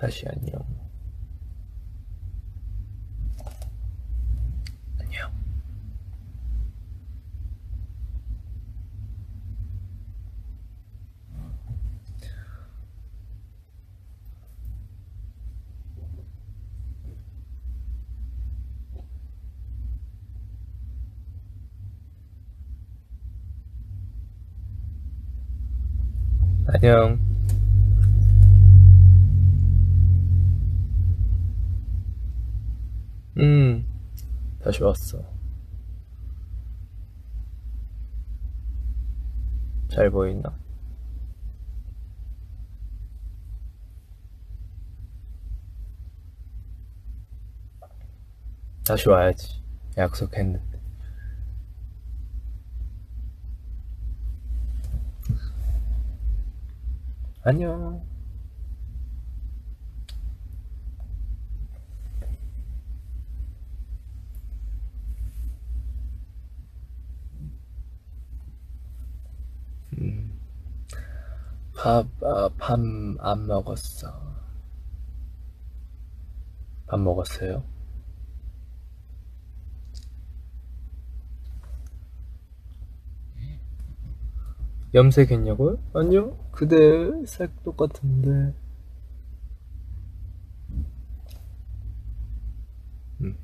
다시 안녕. 안녕. 안녕. 다시 왔어. 잘 보이나? 다시 와야지. 약속했는데. 안녕. 밥 안 먹었어. 밥 먹었어요? 염색했냐고요? 아니요, 그대 색 똑같은데.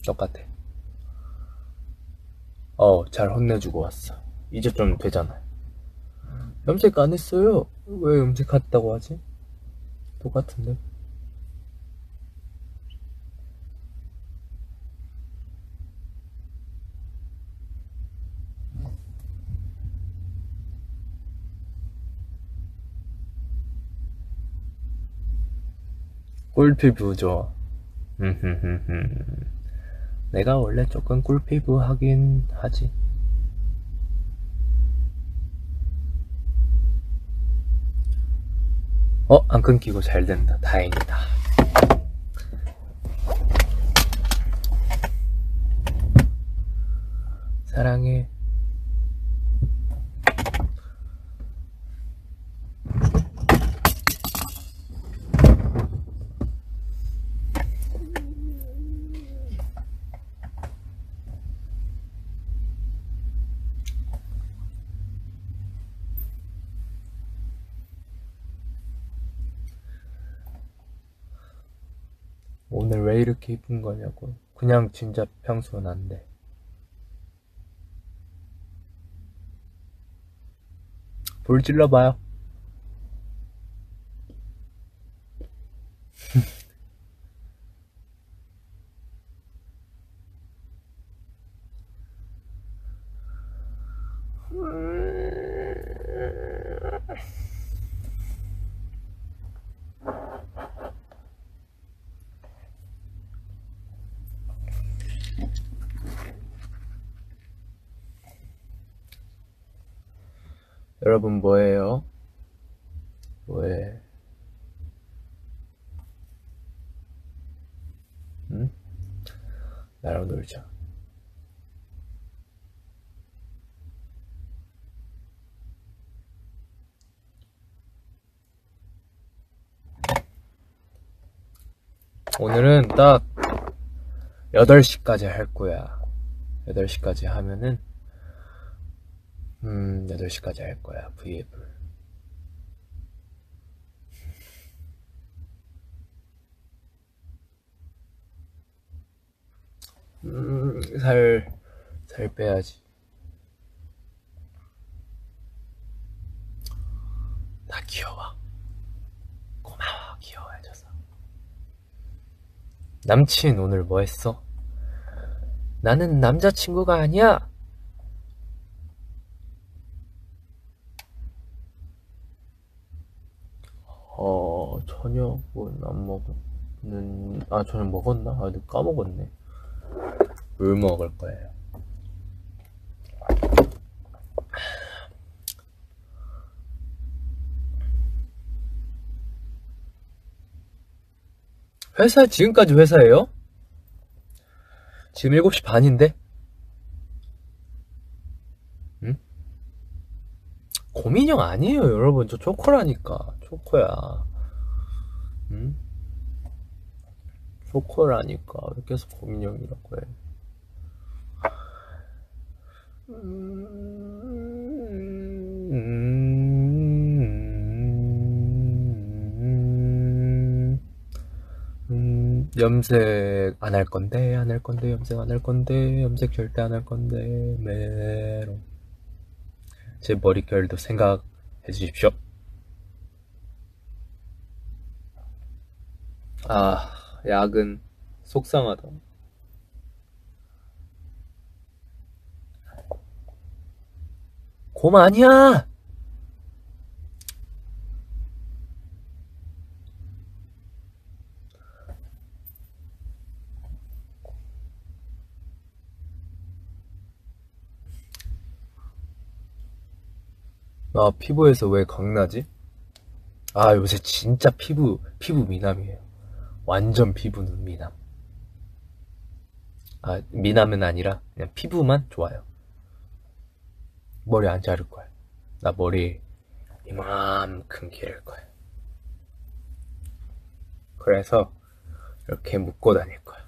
똑같아. 잘 혼내주고 왔어. 이제 좀 되잖아. 염색 안 했어요. 왜 염색했다고 하지? 똑같은데? 꿀피부 좋아. 내가 원래 조금 꿀피부 하긴 하지. 안 끊기고 잘 된다. 다행이다. 사랑해. 오늘 왜 이렇게 이쁜 거냐고. 그냥 진짜 평소는 안 돼. 불 질러봐요. 여러분 뭐예요? 왜? 응? 나랑 놀자. 오늘은 딱 8시까지 할 거야. 8시까지 하면은 8시까지 할 거야, 브이앱을. 살 빼야지. 나 귀여워. 고마워, 귀여워해줘서. 남친 오늘 뭐 했어? 나는 남자친구가 아니야! 저녁은 안 먹는. 저녁 먹었나? 까먹었네. 물 먹을 거예요. 회사 지금까지 회사예요? 지금 7시 반인데? 응? 고민형 아니에요, 여러분. 저 초코라니까. 초코야. 응? 로컬하니까 왜 계속 고민형이라고 해? 염색 안 할 건데, 안 할 건데, 염색 안 할 건데, 염색 절대 안 할 건데, 메롱. 제 머릿결도 생각해 주십시오. 아, 야근 속상하다. 곰 아니야! 아, 피부에서 왜 강나지? 아, 요새 진짜 피부 미남이에요. 완전 피부는 미남. 아, 미남은 아니라 그냥 피부만 좋아요. 머리 안 자를 거야. 나 머리 이만큼 기를 거야. 그래서 이렇게 묶고 다닐 거야.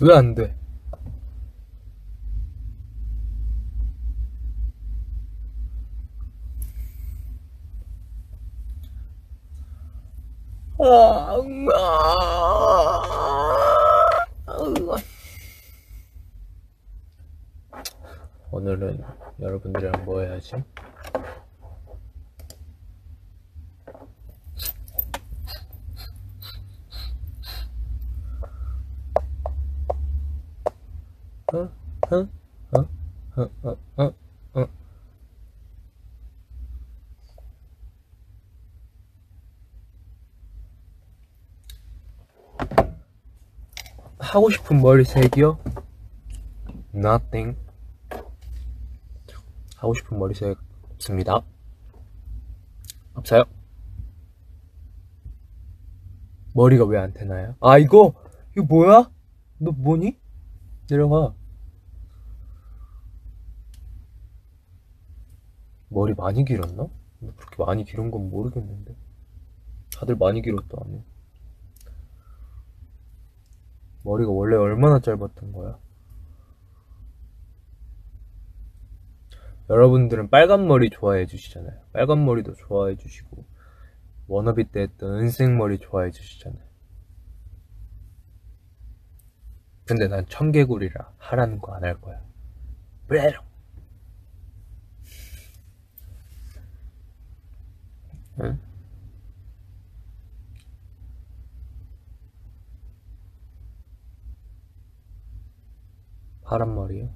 왜 안 돼? 오늘은 여러분들이랑 뭐 해야지? 하고 싶은 머리색이요? Nothing. 하고 싶은 머리색 없습니다. 없어요. 머리가 왜 안 되나요? 아, 이거 뭐야? 너 뭐니? 내려가. 머리 많이 길었나? 그렇게 많이 길은 건 모르겠는데. 다들 많이 길었다. 아니, 머리가 원래 얼마나 짧았던 거야? 여러분들은 빨간 머리 좋아해 주시잖아요. 빨간 머리도 좋아해 주시고, 워너비 때 했던 은색 머리 좋아해 주시잖아요. 근데 난 청개구리라 하라는 거 안 할 거야. 브레롱. 응? 파란 머리요?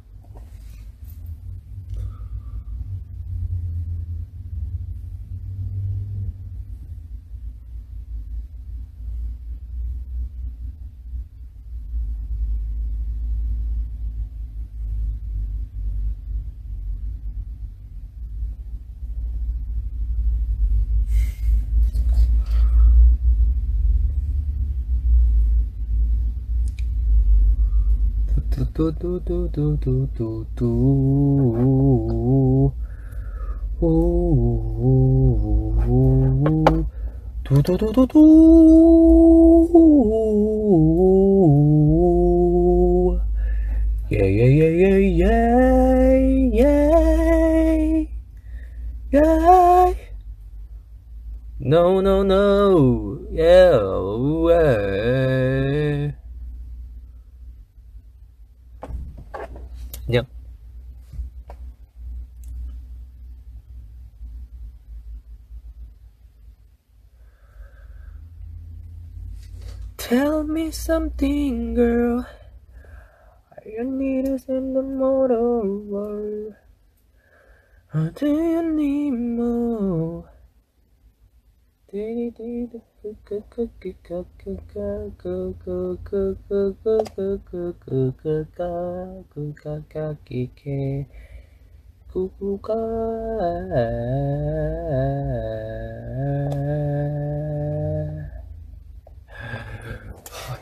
Tell me something, girl. You need us in the motor world. Oh, do you need more?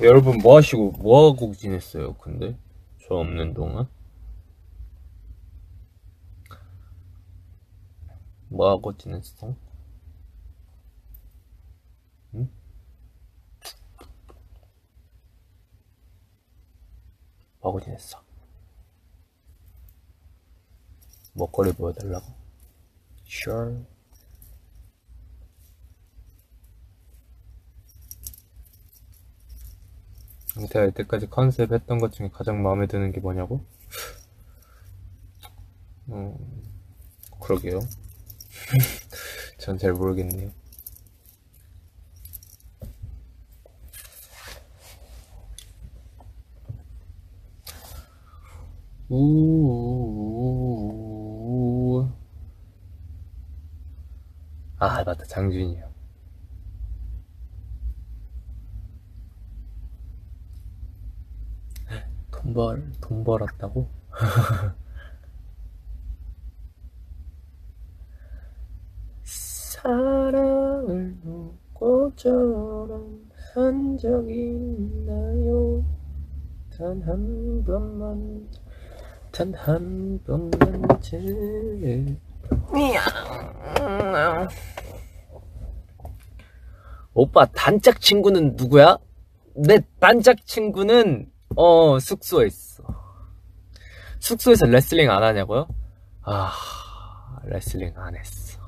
여러분 뭐 하시고 뭐 하고 지냈어요? 근데 저 없는 동안 뭐 하고 지냈어? 응? 뭐 하고 지냈어? 먹거리 보여달라고? Sure. 제가 이때까지 컨셉 했던 것 중에 가장 마음에 드는 게 뭐냐고? 그러게요. 전 잘 모르겠네요. 아 맞다, 장준이요. 돈 벌었다고? 사랑을 꽃처럼 한 적이 있나요? 단 한 번만, 단 한 번만 제일. 오빠 단짝 친구는 누구야? 내 단짝 친구는 숙소에 있어. 숙소에서 레슬링 안 하냐고요? 아, 레슬링 안 했어.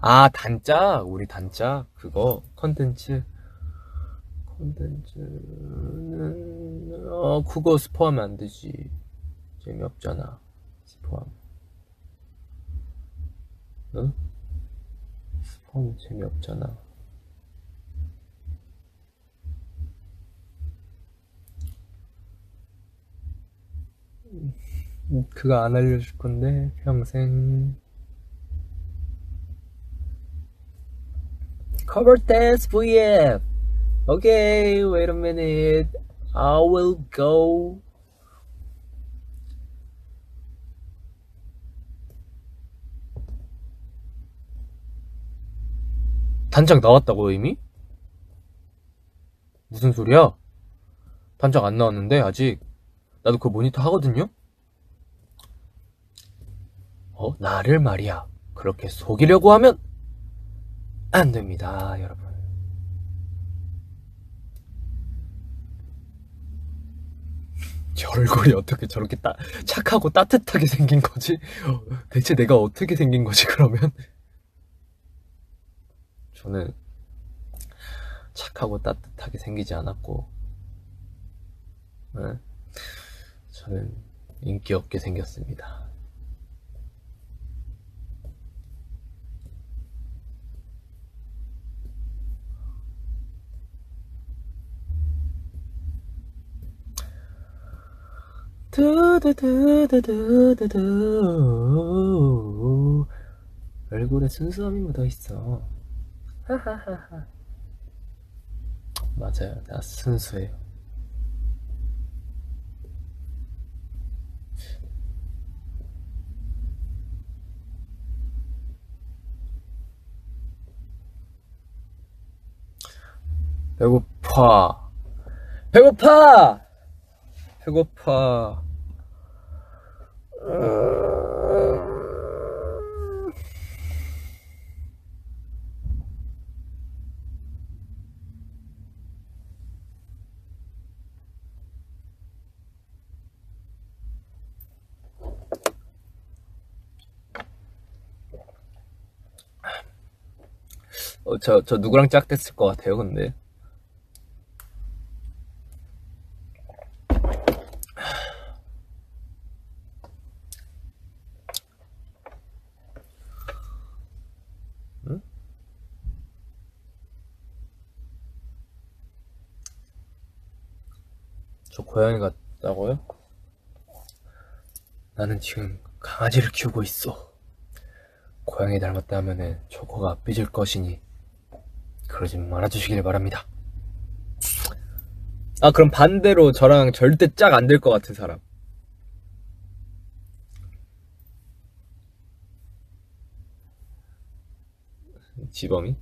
아, 단짝? 우리 단짝? 그거? 콘텐츠는... 그거 스포하면 안 되지. 재미없잖아, 스포하면. 응? 스포는 재미없잖아. 그거 안 알려줄 건데 평생. Cover dance VF. Okay, wait a minute. I will go. 단짝 나왔다고 이미? 무슨 소리야? 단짝 안 나왔는데 아직. 나도 그 모니터 하거든요? 나를 말이야 그렇게 속이려고 하면 안 됩니다 여러분. 제 얼굴이 어떻게 저렇게 착하고 따뜻하게 생긴 거지? 대체 내가 어떻게 생긴 거지 그러면? 저는 착하고 따뜻하게 생기지 않았고, 저는 인기 없게 생겼습니다. 두두두두두두두 얼굴에 순수함이 묻어있어. 하하하하. 맞아요, 나 순수해요. 배고파. 배고파. 배고파. 저 누구랑 짝됐을 것 같아요, 근데. 저 고양이 같다고요? 나는 지금 강아지를 키우고 있어. 고양이 닮았다 하면은 초코가 삐질 것이니 그러지 말아주시길 바랍니다. 아, 그럼 반대로 저랑 절대 짝 안 될 것 같은 사람. 지범이?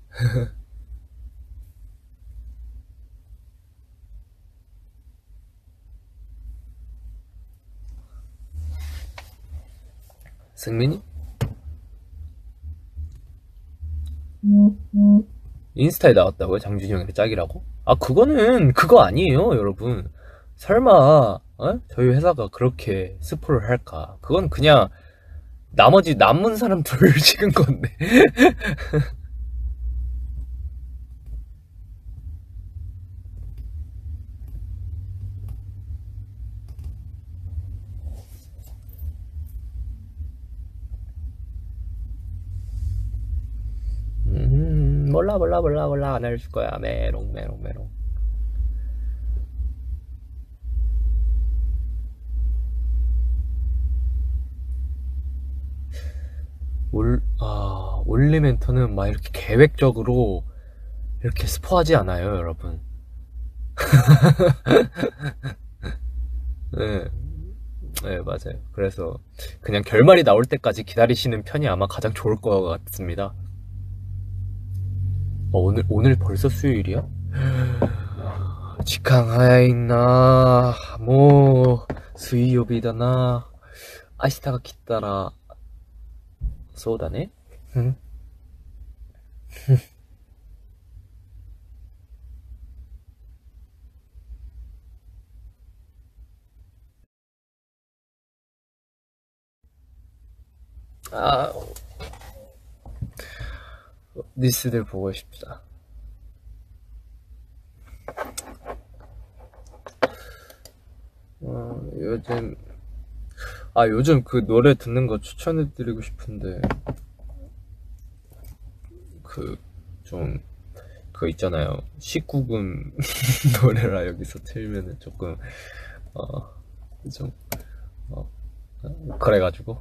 승민이? 인스타에 나왔다고요? 장준영이랑 짝이라고? 아, 그거는 그거 아니에요, 여러분. 설마 저희 회사가 그렇게 스포를 할까? 그건 그냥 나머지 남은 사람 둘 찍은 건데. 몰라 몰라 몰라 몰라 안 해줄 거야. 메롱 메롱 메롱. 올리멘터는 막 이렇게 계획적으로 이렇게 스포하지 않아요, 여러분. 네. 네, 맞아요. 그래서 그냥 결말이 나올 때까지 기다리시는 편이 아마 가장 좋을 것 같습니다. 오늘 벌써 수요일이야? 직항하야있나 뭐 수요일이다나 아시타가 기타라 소다네? 응? 아... 리스들 보고 싶다. 요즘 그 노래 듣는 거 추천해드리고 싶은데 그 있잖아요. 19금 노래라 여기서 틀면은 조금 그래가지고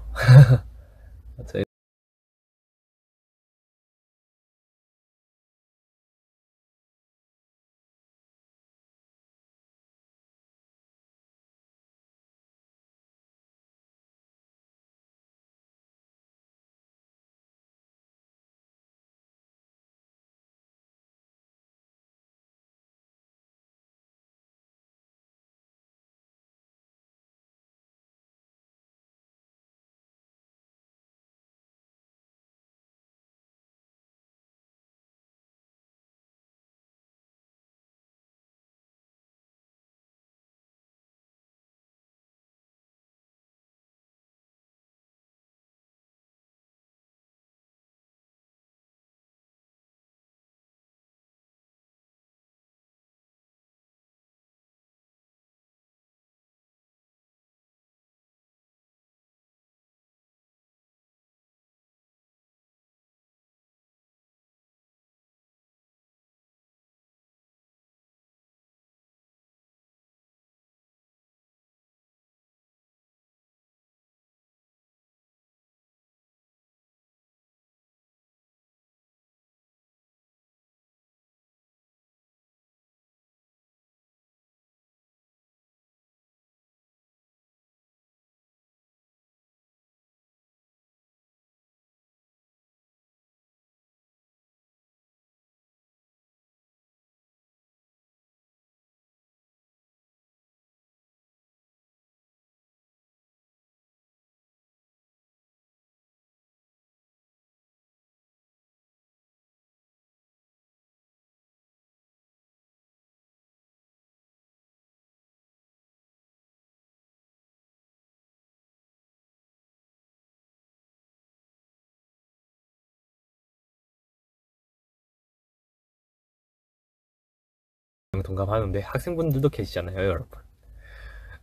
동감하는데 학생분들도 계시잖아요, 여러분.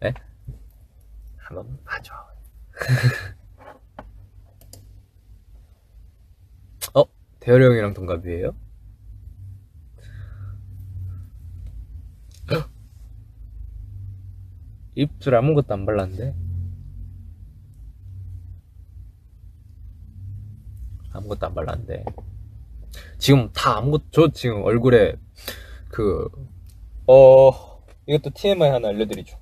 예? 한번 봐줘. 대열이 형이랑 동갑이에요? 입술 아무것도 안 발랐는데 지금 다 아무것도, 저 지금 얼굴에 그 이것도 TMI 하나 알려드리죠.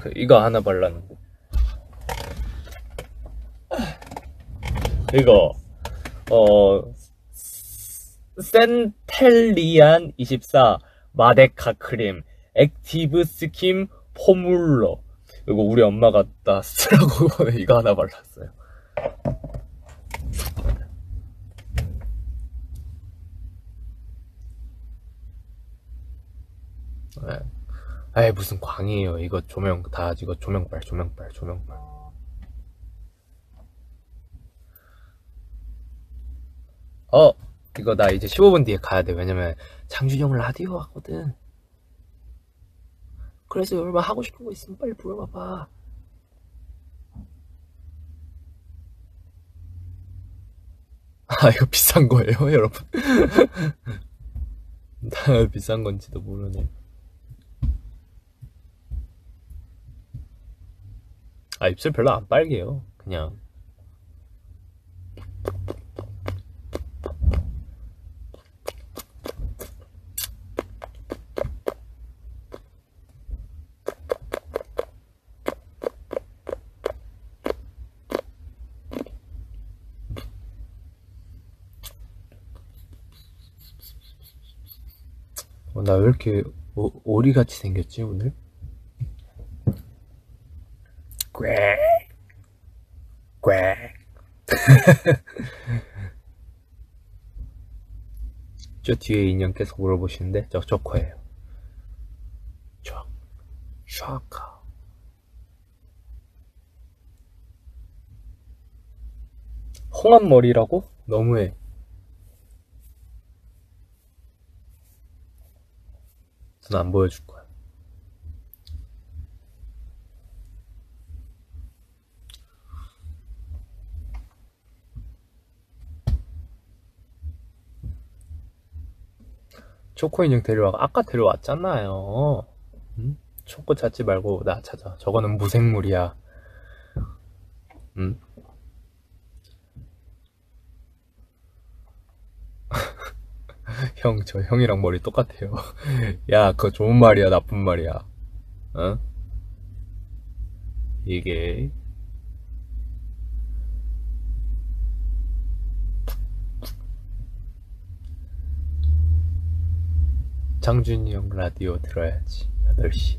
그 이거 하나 발랐는데 이거 센텔리안24 마데카 크림 액티브 스킨 포뮬러, 이거 우리 엄마가 다 쓰라고 이거 하나 발랐어요. 아이 무슨 광이에요. 이거 조명 다, 이거 조명빨. 이거 나 이제 15분 뒤에 가야 돼. 왜냐면 장준영 라디오 하거든. 그래서 얼마 하고 싶은 거 있으면 빨리 물어봐봐. 아 이거 비싼 거예요 여러분? 나 비싼 건지도 모르네. 아 입술 별로 안 빨개요. 그냥 나 왜 이렇게 오리같이 생겼지 오늘? 저 뒤에 인형 계속 물어보시는데 저 조커예요. 조커. 홍합머리라고? 너무해. 넌 안 보여줄 거야. 초코 인형 데려와. 아까 데려왔잖아요. 응? 초코 찾지 말고 나 찾아. 저거는 무생물이야. 응? 형, 저 형이랑 머리 똑같아요. 야, 그거 좋은 말이야, 나쁜 말이야? 어? 이게 장준이 형 라디오 들어야지. 8시.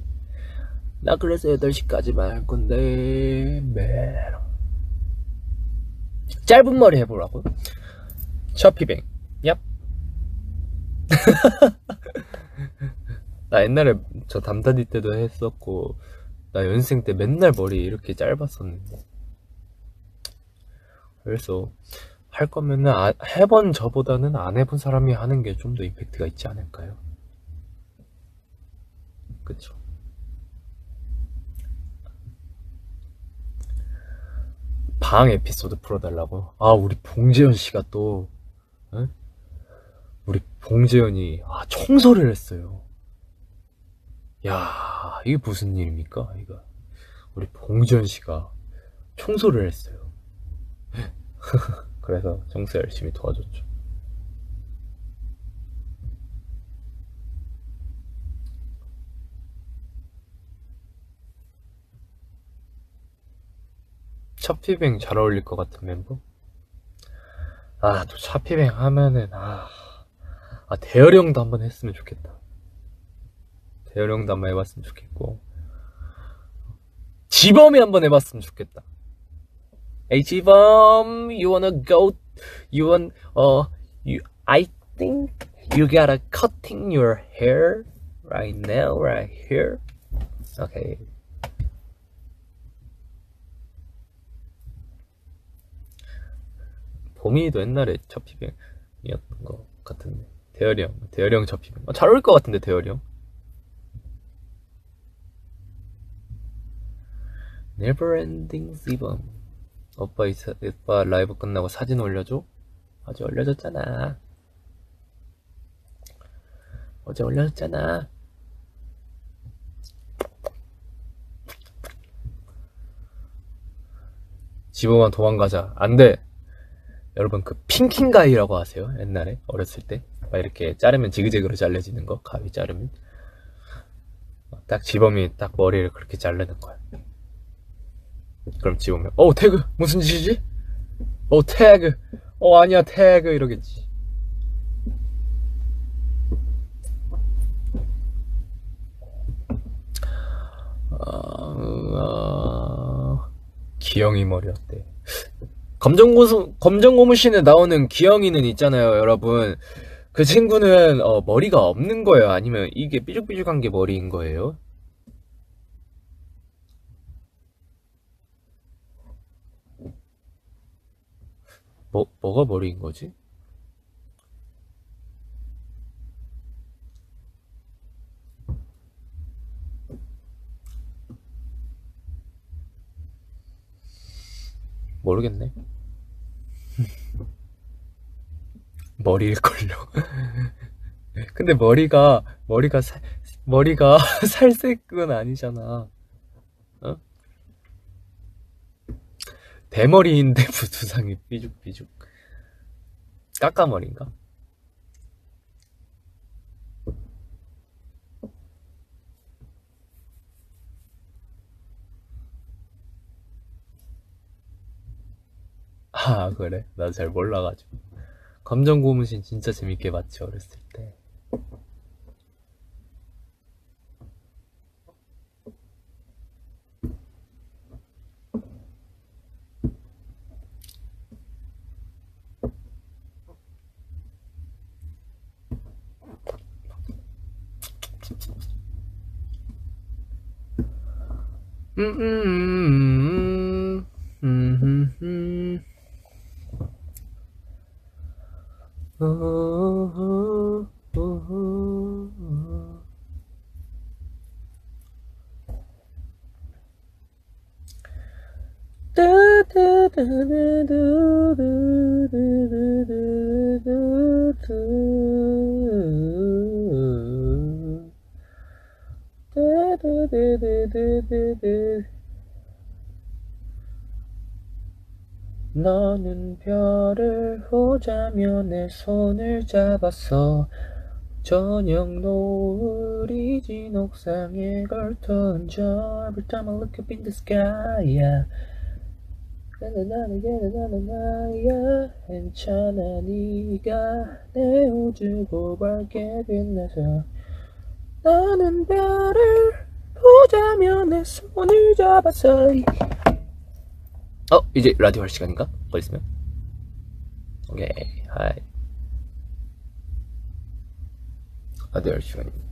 나 그래서 8시까지만 할 건데 매로. 짧은 머리 해보라고? 셔피뱅. 얍. 나 옛날에 저 담다디 때도 했었고, 나 연습생 때 맨날 머리 이렇게 짧았었는데. 그래서 할 거면은 해본 저보다는 안 해본 사람이 하는 게 좀 더 임팩트가 있지 않을까요? 그쵸? 방 에피소드 풀어달라고? 아 우리 봉재현 씨가 또 응? 우리 봉재현이 청소를 했어요. 야 이게 무슨 일입니까? 이거 우리 봉재현 씨가 청소를 했어요. 그래서 청소 열심히 도와줬죠. 샤피뱅 잘 어울릴 것 같은 멤버? 아 또 샤피뱅 하면은 대열이 형도 한번 했으면 좋겠다. 대열이 형도 한번 해봤으면 좋겠고, 지범이 한번 해봤으면 좋겠다. Hey 지범, you wanna go? You want? I think you gotta cutting your hair right now, right here. Okay. 봄이도 옛날에 첩피뱅이었던 것 같은데. 대열이 형 접히면 잘 어울릴 것 같은데. 대열이 형 Neverending Seven 오빠 라이브 끝나고 사진 올려줘? 어제 올려줬잖아. 집으로만 도망가자. 안 돼. 여러분 그 핑킹 가위라고 아세요? 옛날에 어렸을 때 막 이렇게 자르면 지그재그로 잘려지는 거, 가위 자르면 딱 지범이 딱 머리를 그렇게 자르는 거야. 그럼 지범이 어 태그 무슨 짓이지? 어 태그 어 아니야 태그 이러겠지. 기영이 머리 어때? 검정고무신에 나오는 기영이는 있잖아요 여러분. 그 친구는 머리가 없는 거예요? 아니면 이게 삐죽삐죽한 게 머리인 거예요? 뭐가 머리인 거지? 모르겠네. 머리일걸요. 근데 머리가 살색은 아니잖아. 어? 대머리인데 두상이 삐죽삐죽. 까까머리인가? 아 그래? 나 잘 몰라가지고. 검정고무신 진짜 재밌게 봤지 어렸을 때. 너는 별을 보자며 내 손을 잡았어. 저녁 노을이 진 옥상에 걸터앉아. Every time I look up in the sky, yeah. 나나나나나나나야 괜찮아 네가 내 우주고 밝게 빛나서. 나는 별을 보자며 내 손을 잡았어. 이제 라디오 할 시간인가? 거 있으면? 오케이, 하이. 라디오 할 시간이니?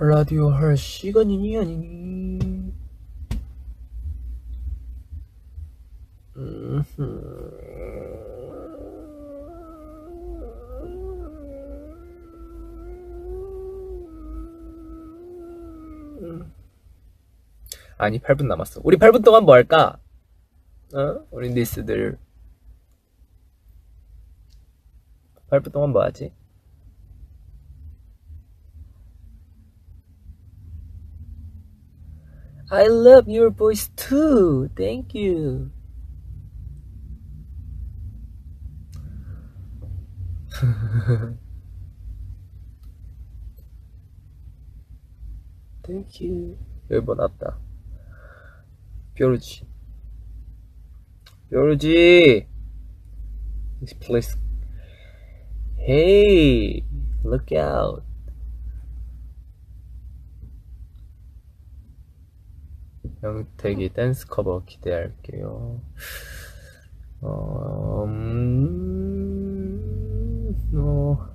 라디오 할 시간이니 아니니? 아니 8분 남았어. 우리 8분 동안 뭐 할까? 우리 니스들 8분 동안 뭐 하지? I love your voice too. Thank you. Thank you. 여기 뭐 났다. 뾰루지 This place. Hey, look out. 영택이 댄스 커버 기대할게요.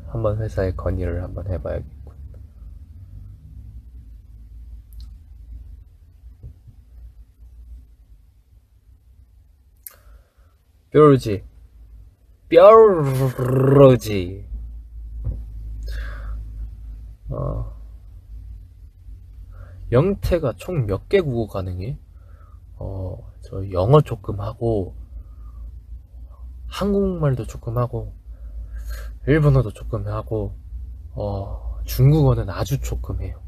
한번 회사에 건의를 한번 해봐야겠다. 뾰루지 영태가 총 몇 개 국어 가능해? 저 영어 조금 하고 한국말도 조금 하고 일본어도 조금 하고 중국어는 아주 조금 해요.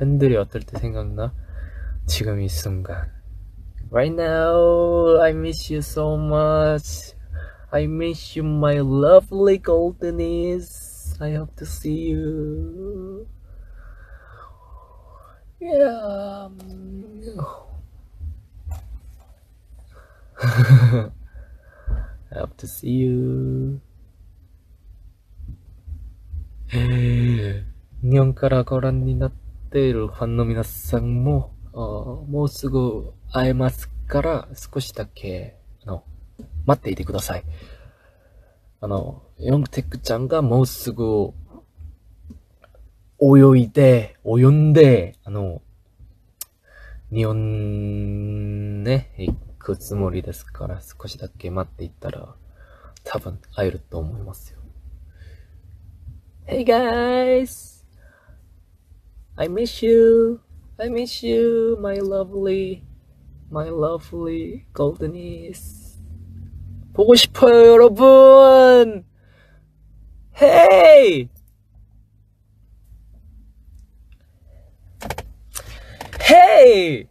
핸들이 어떨 때 생각나? 지금 이 순간. Right now, I miss you so much. I miss you, my lovely golden eyes. I hope to see you. Yeah. I hope to see you. 년からご覧になっているファンの皆さんも、もうすぐ会えますから少しだけ待っていてください。ヨンテクちゃんがもうすぐ泳いで日本ね行くつもりですから少しだけ待っていたら多分会えると思いますよ。Hey guys, I miss you, my lovely goldenies. 보고 싶어요, 여러분. Hey, hey,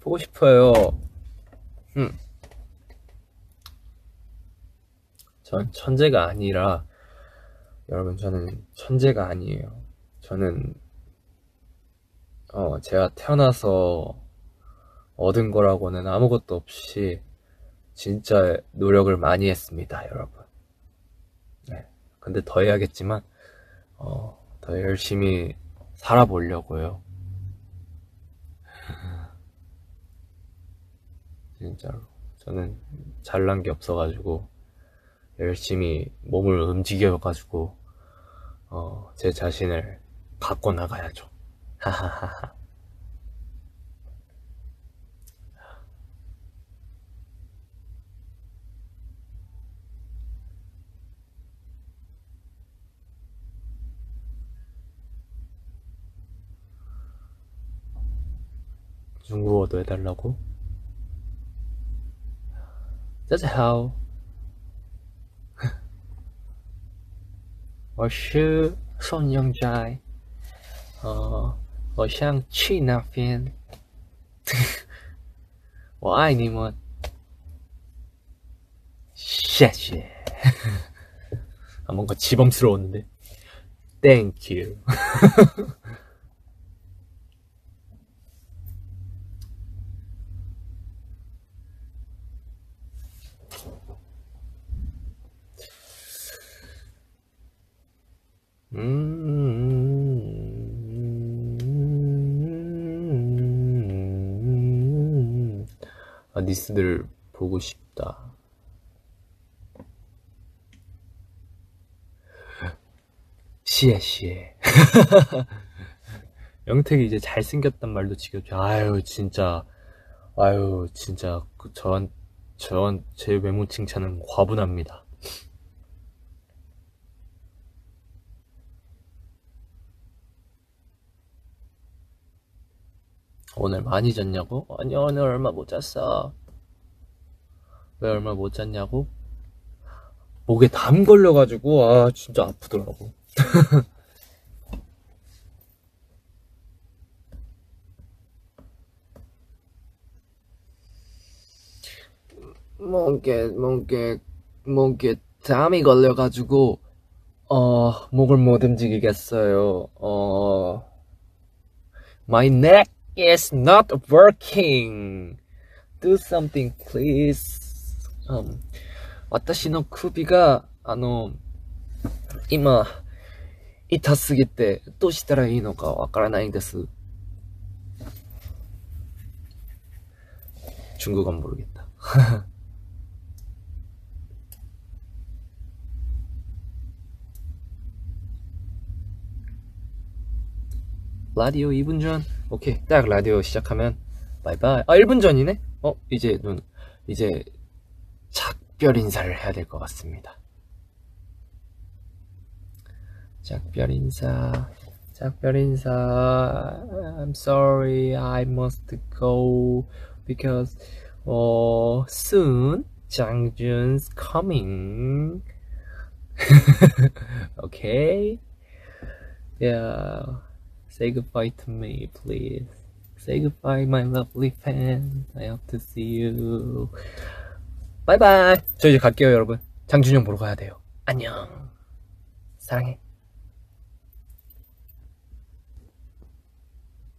보고 싶어요. 전 천재가 아니라. 여러분 저는 천재가 아니에요. 저는 제가 태어나서 얻은 거라고는 아무것도 없이 진짜 노력을 많이 했습니다, 여러분. 네. 근데 더 해야겠지만 더 열심히 살아보려고요. 진짜로 저는 잘난 게 없어가지고 열심히 몸을 움직여가지고 제 자신을 갖고 나가야죠. 하하하하. 중국어도 해달라고? 짜자하오. 我是宋永宅 我想去那边 我爱你们 谢谢 뭔가 지범스러웠는데 Thank you. 니스들 보고 싶다. 시에. 영택이 이제 잘생겼단 말도 지겹죠. 아유 진짜 제 외모 칭찬은 과분합니다. 오늘 많이 잤냐고? 아니 오늘 얼마 못 잤어. 왜 얼마 못 잤냐고? 목에 담 걸려가지고 진짜 아프더라고. 목에 담이 걸려가지고 목을 못 움직이겠어요. My neck It's not working. Do something, please. 私の首が今痛すぎてどうしたらいいのかわからないんです。中国語は모르겠다。라디오 2분 전. 오케이. 딱 라디오 시작하면 바이바이. 1분 전이네. 이제 작별 인사를 해야 될 것 같습니다. 작별 인사. I'm sorry. I must go because soon Jangjoon's coming. Okay. Yeah. Say goodbye to me, please. Say goodbye, my lovely fan. I hope to see you. Bye bye. 저 이제 갈게요, 여러분. 장준영 보러 가야 돼요. 안녕. 사랑해.